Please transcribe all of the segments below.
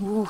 Ooh.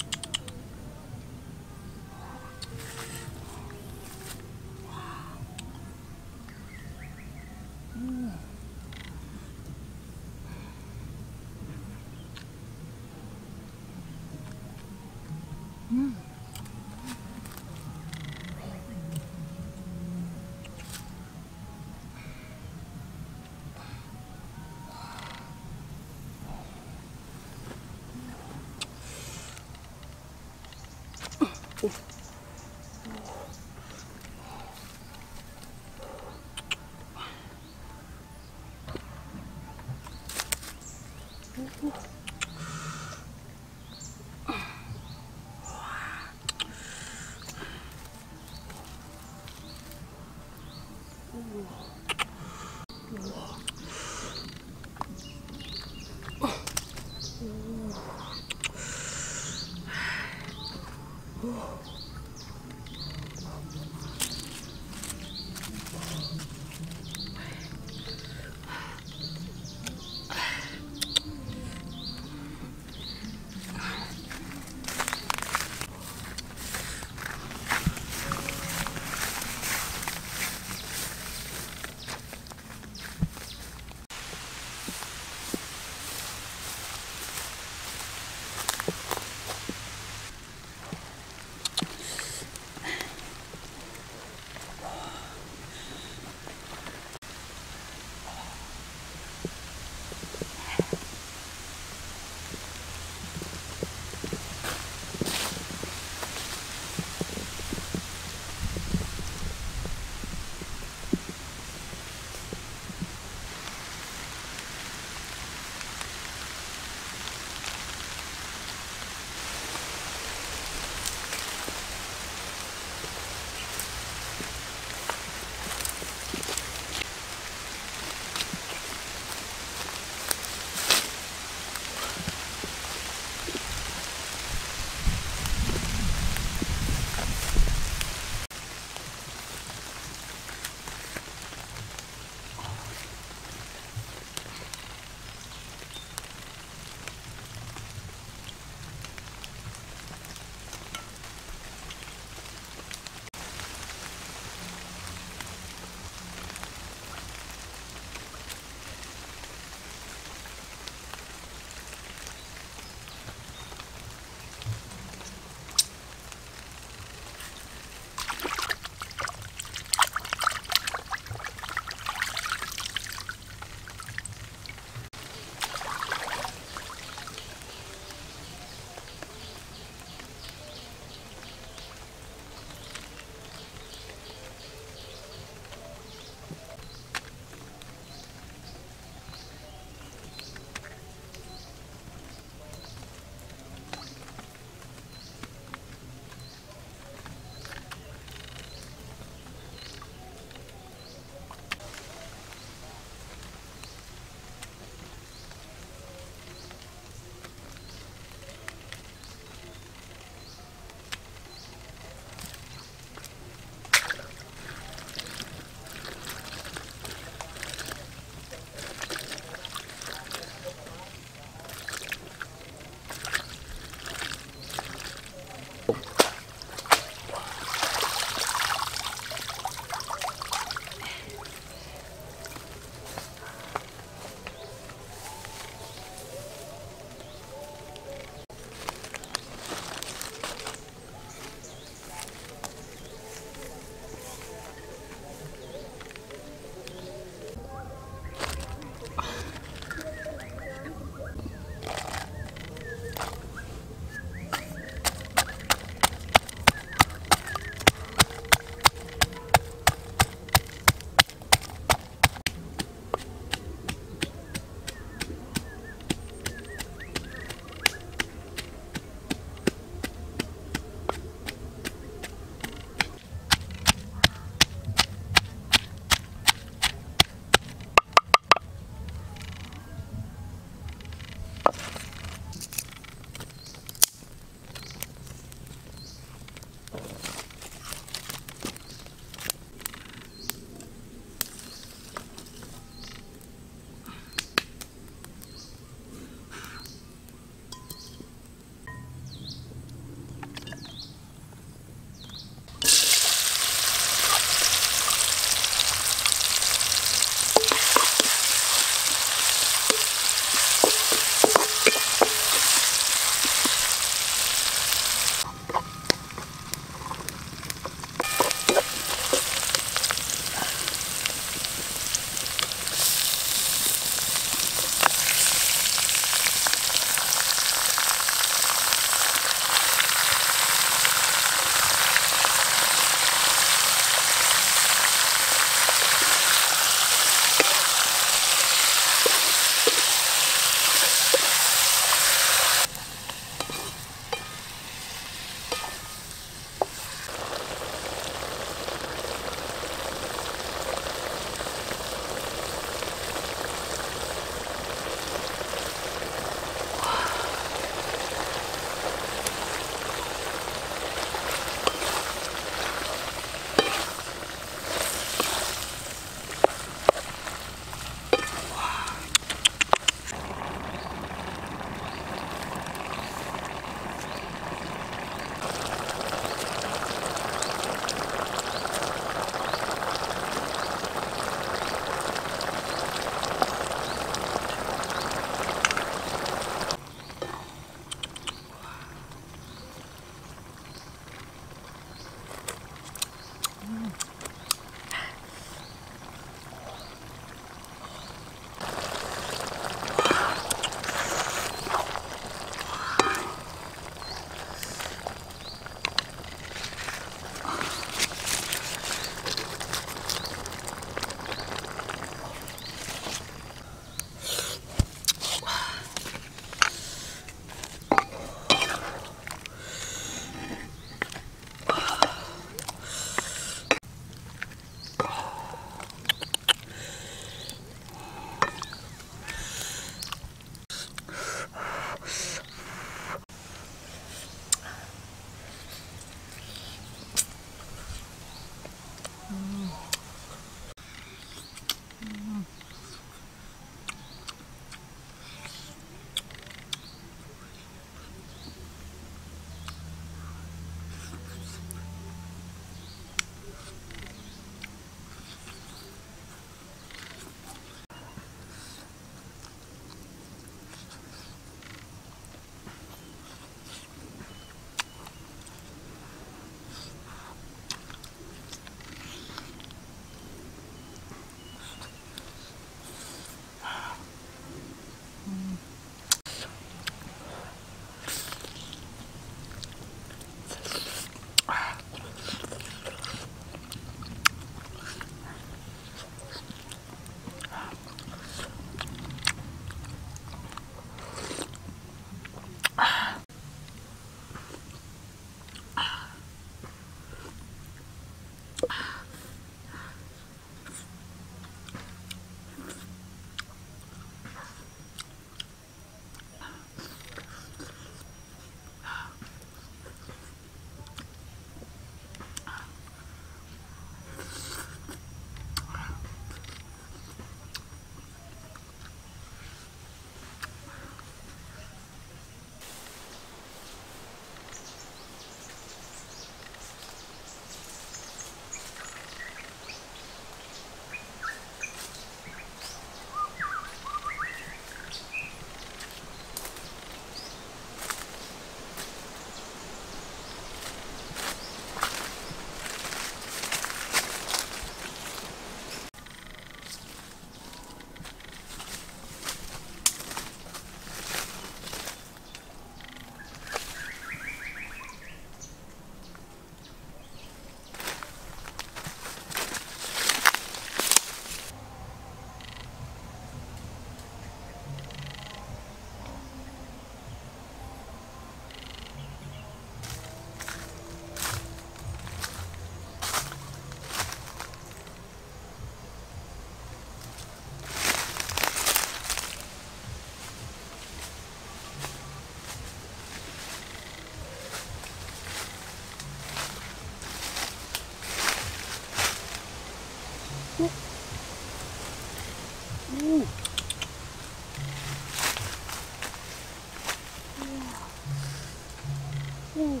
Whoa!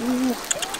Ooh.